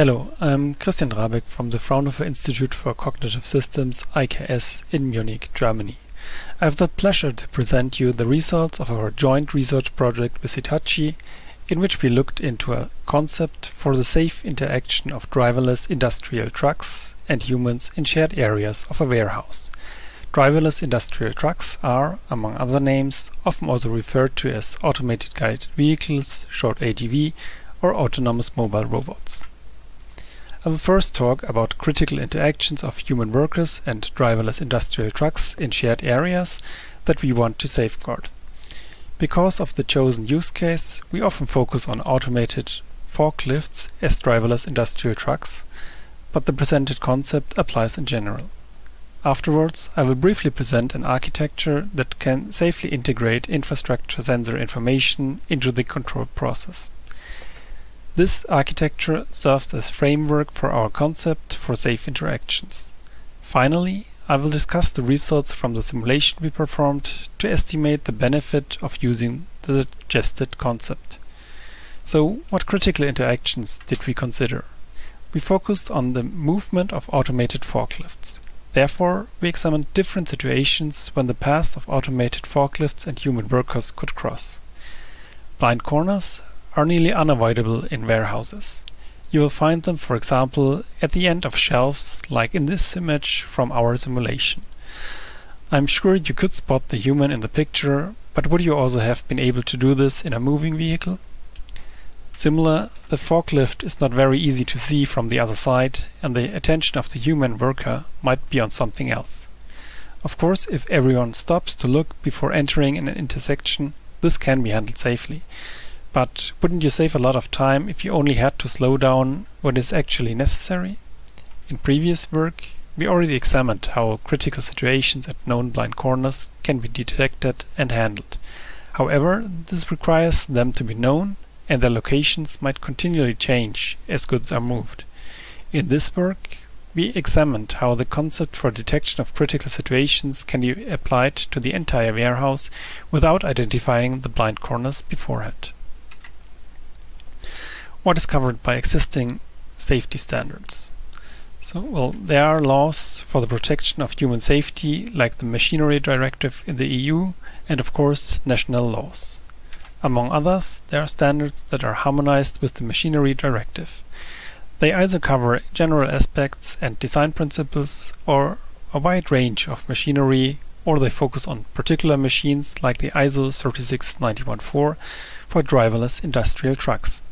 Hello, I'm Christian Drabek from the Fraunhofer Institute for Cognitive Systems, IKS, in Munich, Germany. I have the pleasure to present you the results of our joint research project with Hitachi, in which we looked into a concept for the safe interaction of driverless industrial trucks and humans in shared areas of a warehouse. Driverless industrial trucks are, among other names, often also referred to as automated guided vehicles, short AGV, or autonomous mobile robots. I will first talk about critical interactions of human workers and driverless industrial trucks in shared areas that we want to safeguard. Because of the chosen use case, we often focus on automated forklifts as driverless industrial trucks, but the presented concept applies in general. Afterwards, I will briefly present an architecture that can safely integrate infrastructure sensor information into the control process. This architecture serves as framework for our concept for safe interactions. Finally, I will discuss the results from the simulation we performed to estimate the benefit of using the suggested concept. So, what critical interactions did we consider? We focused on the movement of automated forklifts. Therefore, we examined different situations when the paths of automated forklifts and human workers could cross. Blind corners are nearly unavoidable in warehouses. You will find them, for example, at the end of shelves, like in this image from our simulation. I'm sure you could spot the human in the picture, but would you also have been able to do this in a moving vehicle? Similar, the forklift is not very easy to see from the other side, and the attention of the human worker might be on something else. Of course, if everyone stops to look before entering an intersection, this can be handled safely. But wouldn't you save a lot of time if you only had to slow down when it's actually necessary? In previous work, we already examined how critical situations at known blind corners can be detected and handled. However, this requires them to be known, and their locations might continually change as goods are moved. In this work, we examined how the concept for detection of critical situations can be applied to the entire warehouse without identifying the blind corners beforehand. What is covered by existing safety standards? So, there are laws for the protection of human safety, like the Machinery Directive in the EU, and of course national laws. Among others, there are standards that are harmonized with the Machinery Directive. They either cover general aspects and design principles, or a wide range of machinery, or they focus on particular machines, like the ISO 3691-4 for driverless industrial trucks.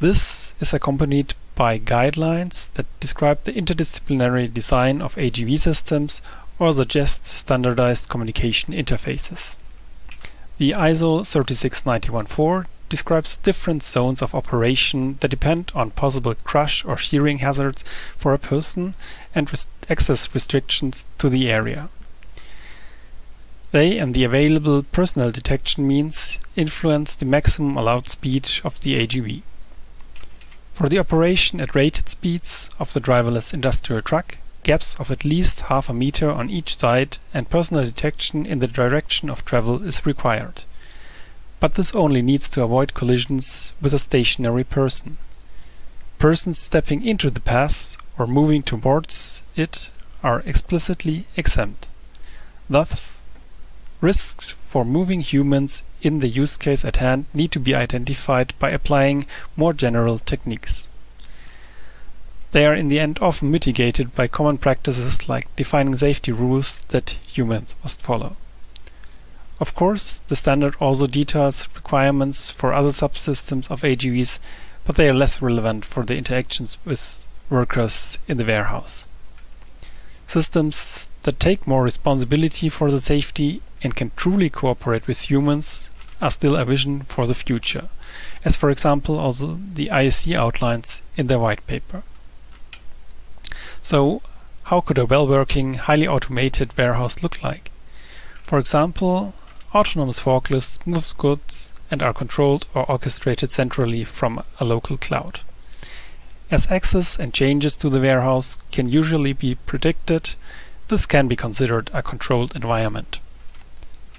This is accompanied by guidelines that describe the interdisciplinary design of AGV systems or suggest standardized communication interfaces. The ISO 3691-4 describes different zones of operation that depend on possible crush or shearing hazards for a person and access restrictions to the area. They and the available personnel detection means influence the maximum allowed speed of the AGV. For the operation at rated speeds of the driverless industrial truck, gaps of at least half a meter on each side and personal detection in the direction of travel is required. But this only needs to avoid collisions with a stationary person. Persons stepping into the path or moving towards it are explicitly exempt. Thus, risks for moving humans in the use case at hand need to be identified by applying more general techniques. They are in the end often mitigated by common practices like defining safety rules that humans must follow. Of course, the standard also details requirements for other subsystems of AGVs, but they are less relevant for the interactions with workers in the warehouse. Systems that take more responsibility for the safety and can truly cooperate with humans are still a vision for the future, as for example also the ISC outlines in their white paper. So, how could a well-working, highly automated warehouse look like? For example, autonomous forklifts move goods and are controlled or orchestrated centrally from a local cloud. As access and changes to the warehouse can usually be predicted, this can be considered a controlled environment.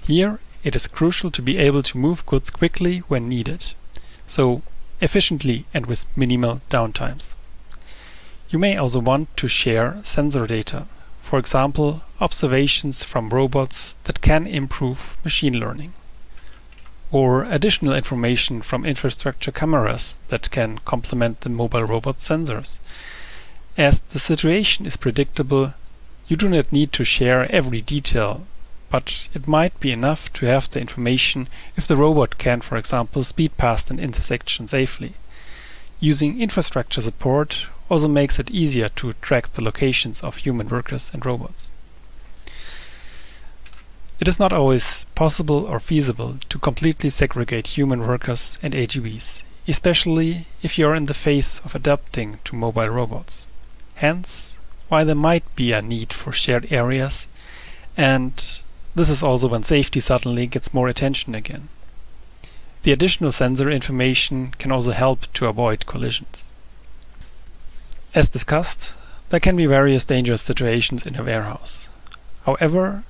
Here, it is crucial to be able to move goods quickly when needed. So, efficiently and with minimal downtimes. You may also want to share sensor data, for example, observations from robots that can improve machine learning, or additional information from infrastructure cameras that can complement the mobile robot sensors. As the situation is predictable, you do not need to share every detail, but it might be enough to have the information if the robot can, for example, speed past an intersection safely. Using infrastructure support also makes it easier to track the locations of human workers and robots. It is not always possible or feasible to completely segregate human workers and AGVs, especially if you are in the phase of adapting to mobile robots. Hence, why there might be a need for shared areas, and this is also when safety suddenly gets more attention again. The additional sensor information can also help to avoid collisions. As discussed, there can be various dangerous situations in a warehouse. However,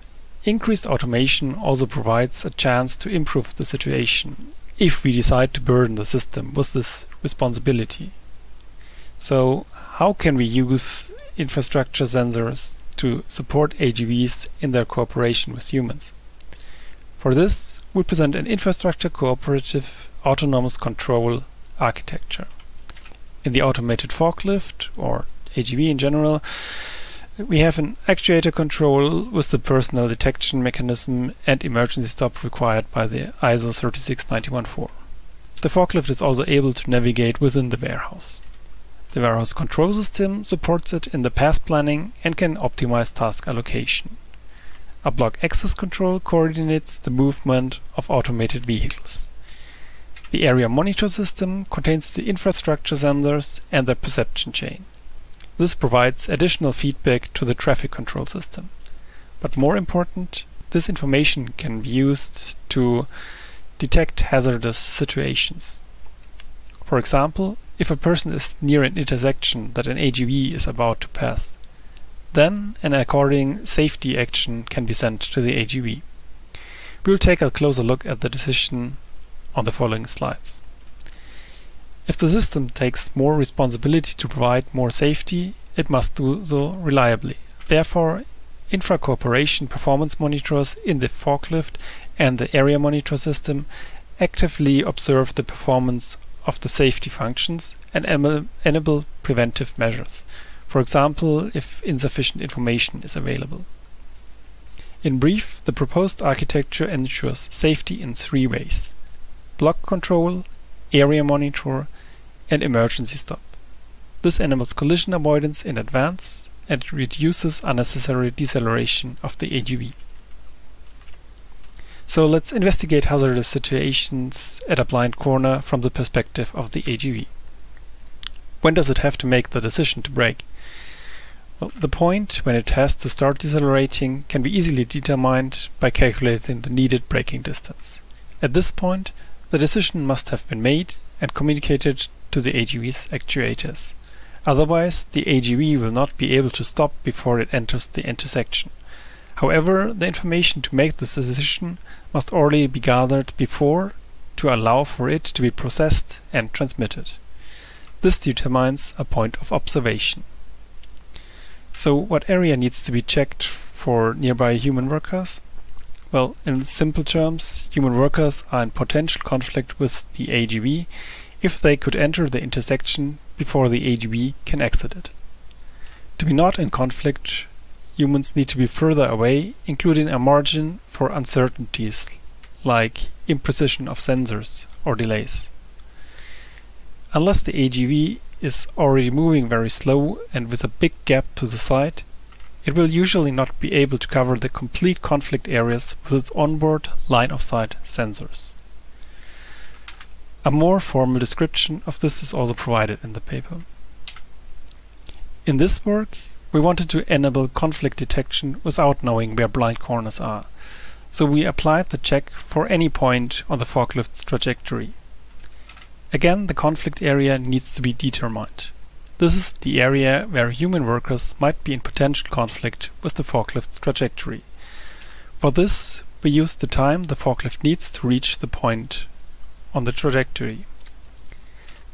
increased automation also provides a chance to improve the situation if we decide to burden the system with this responsibility. So, how can we use infrastructure sensors to support AGVs in their cooperation with humans? For this, we present an infrastructure cooperative autonomous control architecture. In the automated forklift, or AGV in general, we have an actuator control with the personal detection mechanism and emergency stop required by the ISO 3691-4. The forklift is also able to navigate within the warehouse. The warehouse control system supports it in the path planning and can optimize task allocation. A block access control coordinates the movement of automated vehicles. The area monitor system contains the infrastructure sensors and their perception chain. This provides additional feedback to the traffic control system. But more important, this information can be used to detect hazardous situations. For example, if a person is near an intersection that an AGV is about to pass, then an according safety action can be sent to the AGV. We will take a closer look at the decision on the following slides. If the system takes more responsibility to provide more safety, it must do so reliably. Therefore, infra-cooperation performance monitors in the forklift and the area monitor system actively observe the performance of the safety functions and enable preventive measures, for example, if insufficient information is available. In brief, the proposed architecture ensures safety in three ways: block control, area monitor, and emergency stop. This enables collision avoidance in advance and reduces unnecessary deceleration of the AGV. So let's investigate hazardous situations at a blind corner from the perspective of the AGV. When does it have to make the decision to brake? Well, the point when it has to start decelerating can be easily determined by calculating the needed braking distance. At this point, the decision must have been made and communicated to the AGV's actuators. Otherwise, the AGV will not be able to stop before it enters the intersection. However, the information to make this decision must already be gathered before to allow for it to be processed and transmitted. This determines a point of observation. So, what area needs to be checked for nearby human workers? Well, in simple terms, human workers are in potential conflict with the AGV if they could enter the intersection before the AGV can exit it. To be not in conflict, humans need to be further away, including a margin for uncertainties like imprecision of sensors or delays. Unless the AGV is already moving very slow and with a big gap to the side, it will usually not be able to cover the complete conflict areas with its onboard line-of-sight sensors. A more formal description of this is also provided in the paper. In this work, we wanted to enable conflict detection without knowing where blind corners are, so we applied the check for any point on the forklift's trajectory. Again, the conflict area needs to be determined. This is the area where human workers might be in potential conflict with the forklift's trajectory. For this, we used the time the forklift needs to reach the point on the trajectory.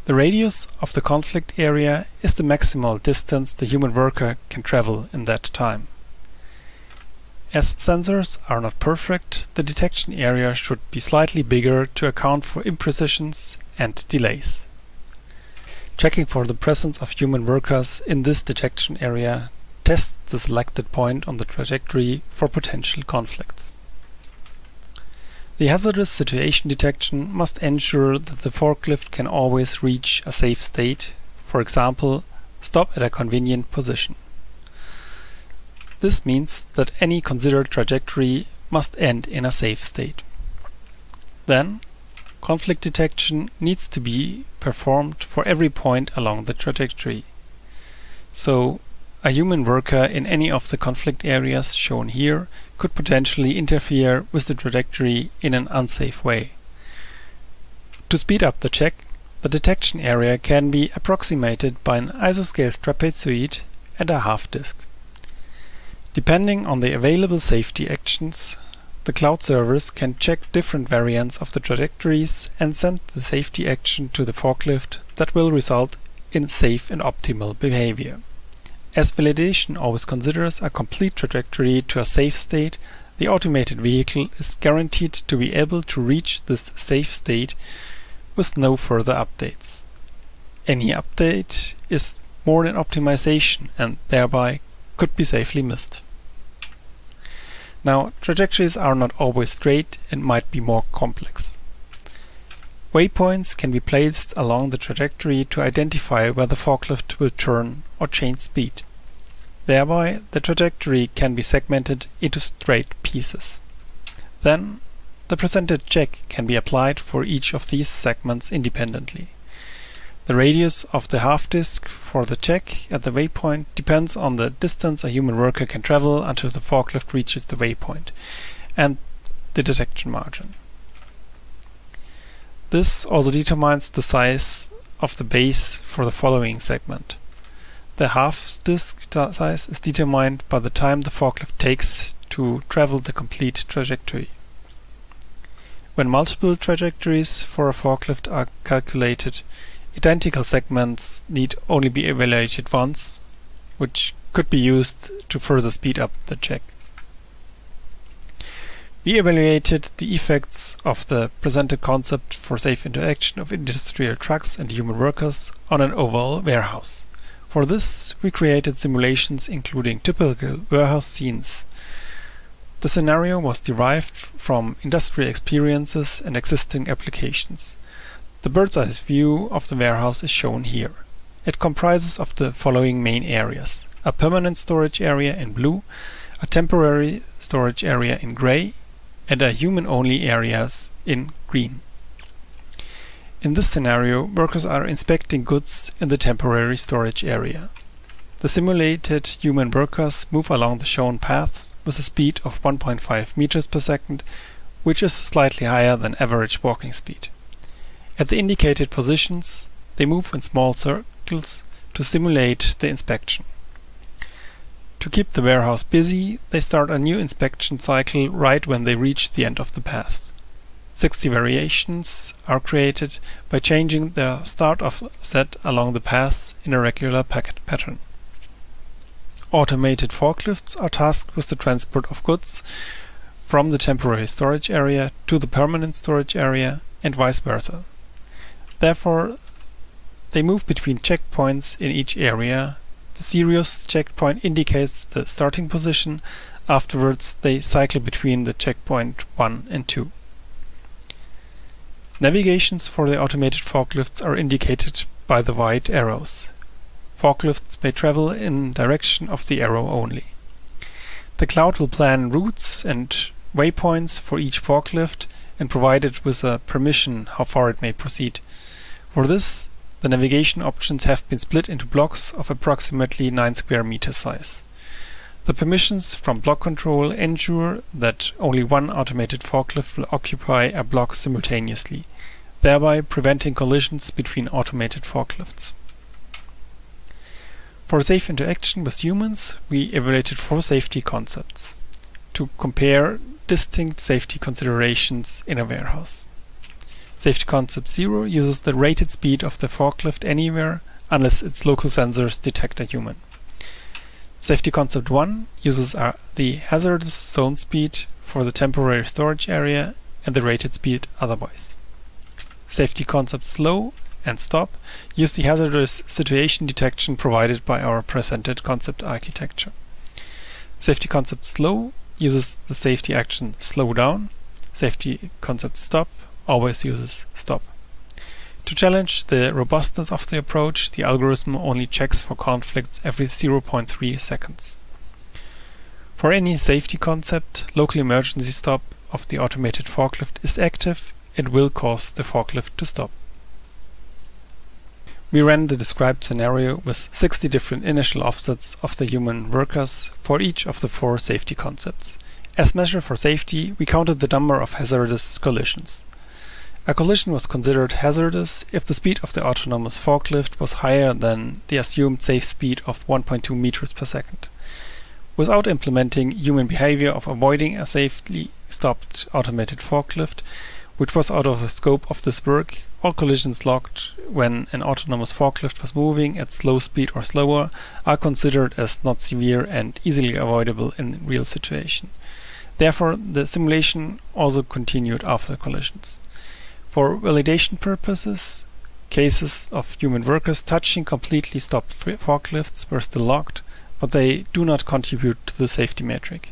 The radius of the conflict area is the maximal distance the human worker can travel in that time. As sensors are not perfect, the detection area should be slightly bigger to account for imprecisions and delays. Checking for the presence of human workers in this detection area tests the selected point on the trajectory for potential conflicts. The hazardous situation detection must ensure that the forklift can always reach a safe state, for example, stop at a convenient position. This means that any considered trajectory must end in a safe state. Then, conflict detection needs to be performed for every point along the trajectory. So, a human worker in any of the conflict areas shown here could potentially interfere with the trajectory in an unsafe way. To speed up the check, the detection area can be approximated by an isoscale trapezoid and a half disk. Depending on the available safety actions, the cloud servers can check different variants of the trajectories and send the safety action to the forklift that will result in safe and optimal behavior. As validation always considers a complete trajectory to a safe state, the automated vehicle is guaranteed to be able to reach this safe state with no further updates. Any update is more an optimization and thereby could be safely missed. Now, trajectories are not always straight and might be more complex. Waypoints can be placed along the trajectory to identify where the forklift will turn or change speed. Thereby, the trajectory can be segmented into straight pieces. Then, the presented check can be applied for each of these segments independently. The radius of the half disk for the check at the waypoint depends on the distance a human worker can travel until the forklift reaches the waypoint, and the detection margin. This also determines the size of the base for the following segment. The half disk size is determined by the time the forklift takes to travel the complete trajectory. When multiple trajectories for a forklift are calculated, identical segments need only be evaluated once, which could be used to further speed up the check. We evaluated the effects of the presented concept for safe interaction of industrial trucks and human workers on an overall warehouse. For this, we created simulations including typical warehouse scenes. The scenario was derived from industrial experiences and existing applications. The bird's-eye view of the warehouse is shown here. It comprises of the following main areas: a permanent storage area in blue, a temporary storage area in gray, and are human-only areas in green. In this scenario, workers are inspecting goods in the temporary storage area. The simulated human workers move along the shown paths with a speed of 1.5 meters per second, which is slightly higher than average walking speed. At the indicated positions, they move in small circles to simulate the inspection. To keep the warehouse busy, they start a new inspection cycle right when they reach the end of the path. 60 variations are created by changing the start offset along the path in a regular pattern. Automated forklifts are tasked with the transport of goods from the temporary storage area to the permanent storage area and vice versa. Therefore, they move between checkpoints in each area. The series checkpoint indicates the starting position. Afterwards, they cycle between the checkpoint 1 and 2. Navigations for the automated forklifts are indicated by the white arrows. Forklifts may travel in direction of the arrow only. The cloud will plan routes and waypoints for each forklift and provide it with a permission how far it may proceed. For this, the navigation options have been split into blocks of approximately 9 square meter size. The permissions from block control ensure that only one automated forklift will occupy a block simultaneously, thereby preventing collisions between automated forklifts. For safe interaction with humans, we evaluated 4 safety concepts to compare distinct safety considerations in a warehouse. Safety concept 0 uses the rated speed of the forklift anywhere unless its local sensors detect a human. Safety concept 1 uses the hazardous zone speed for the temporary storage area and the rated speed otherwise. Safety concept slow and stop use the hazardous situation detection provided by our presented concept architecture. Safety concept slow uses the safety action slow down. Safety concept stop always uses stop. To challenge the robustness of the approach, the algorithm only checks for conflicts every 0.3 seconds. For any safety concept, local emergency stop of the automated forklift is active. It will cause the forklift to stop. We ran the described scenario with 60 different initial offsets of the human workers for each of the 4 safety concepts. As measure for safety, we counted the number of hazardous collisions. A collision was considered hazardous if the speed of the autonomous forklift was higher than the assumed safe speed of 1.2 meters per second. Without implementing human behavior of avoiding a safely stopped automated forklift, which was out of the scope of this work, all collisions logged when an autonomous forklift was moving at slow speed or slower are considered as not severe and easily avoidable in real situation. Therefore, the simulation also continued after collisions. For validation purposes, cases of human workers touching completely stopped forklifts were still logged, but they do not contribute to the safety metric.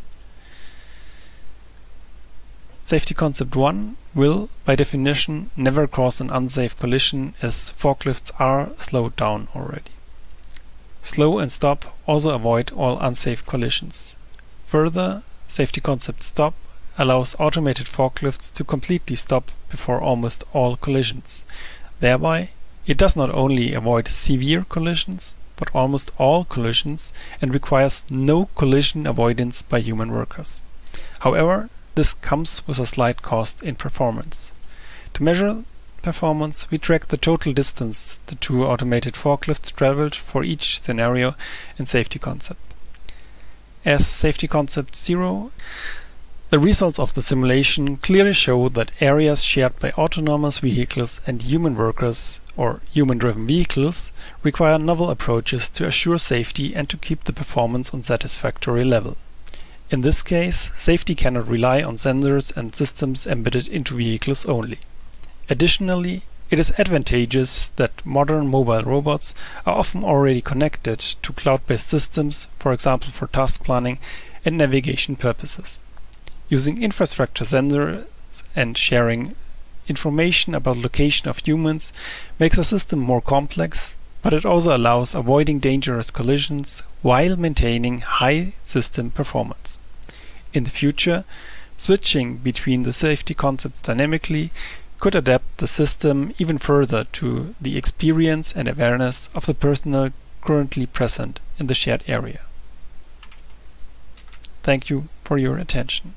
Safety concept 1 will, by definition, never cause an unsafe collision as forklifts are slowed down already. Slow and stop also avoid all unsafe collisions. Further, safety concept stop allows automated forklifts to completely stop before almost all collisions. Thereby, it does not only avoid severe collisions, but almost all collisions and requires no collision avoidance by human workers. However, this comes with a slight cost in performance. To measure performance, we track the total distance the 2 automated forklifts traveled for each scenario and safety concept. As safety concept 0, the results of the simulation clearly show that areas shared by autonomous vehicles and human workers or human-driven vehicles require novel approaches to assure safety and to keep the performance on satisfactory level. In this case, safety cannot rely on sensors and systems embedded into vehicles only. Additionally, it is advantageous that modern mobile robots are often already connected to cloud-based systems, for example for task planning and navigation purposes. Using infrastructure sensors and sharing information about location of humans makes a system more complex, but it also allows avoiding dangerous collisions while maintaining high system performance. In the future, switching between the safety concepts dynamically could adapt the system even further to the experience and awareness of the personnel currently present in the shared area. Thank you for your attention.